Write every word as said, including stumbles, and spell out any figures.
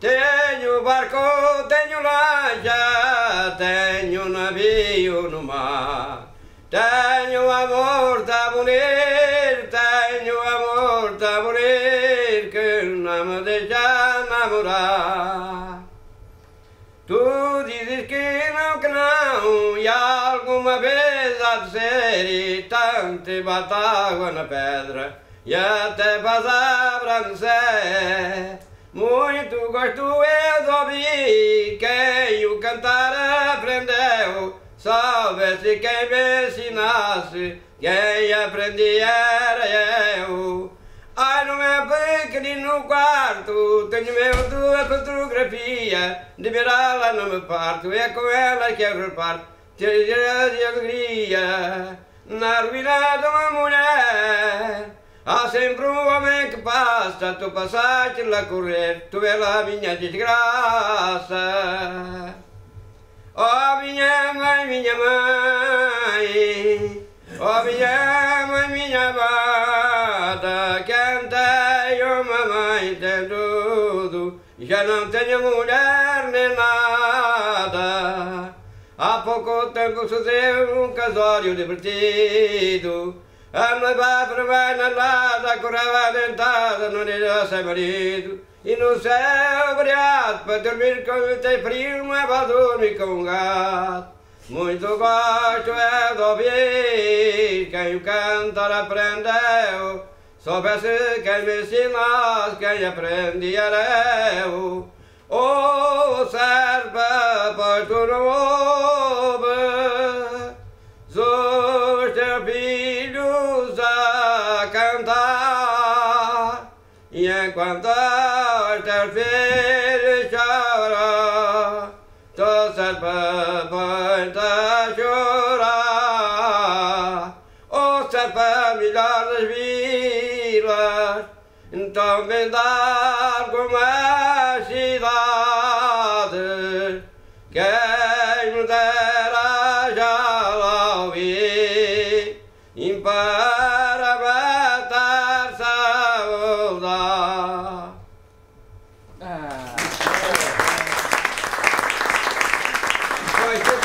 Tenho barco, tenho lancha, tenho navio no mar. Tenho amor tão bonito, tenho amor tão bonito que não me deixa namorar. Tu dizes que não, que não, e alguma vez há de ser, e tanto te bate água na pedra, e até faz abrancer. Muito gosto eu de ouvir quem o cantar aprendeu. Soubesse quem me ensinasse, quem aprendi era eu. Ai, no meu pequenino quarto, tenho meu tua fotografia. De virá-la não me parto, é com ela que eu reparto tristeza e alegria. Na ruína de uma mulher há sempre um homem que passa. Tu passaste lá correr, tu és a minha desgraça. Oh, minha mãe, minha mãe, oh, minha mãe, minha amada, cantei, oh, mamãe, tem tudo, já não tenho mulher nem nada. Há pouco tempo sucedeu um casório divertido, a noiva provém andada, curava dentada, não era sem marido. E no céu brilhado, para dormir quando tem frio, não é para dormir com um gato. Muito gosto é de ouvir quem o cantar aprendeu. Soubesse quem me ensinasse, quem aprendi era eu. Oh, serva, pois tu não ouves os teus filhos a cantar, e enquanto teus filhos choram, tu serva, pois a chorar. Oh, serva, melhor das vilas, então vem dar como as cidades, quem me dera já lá ouvir, e para matar saudade. Ah.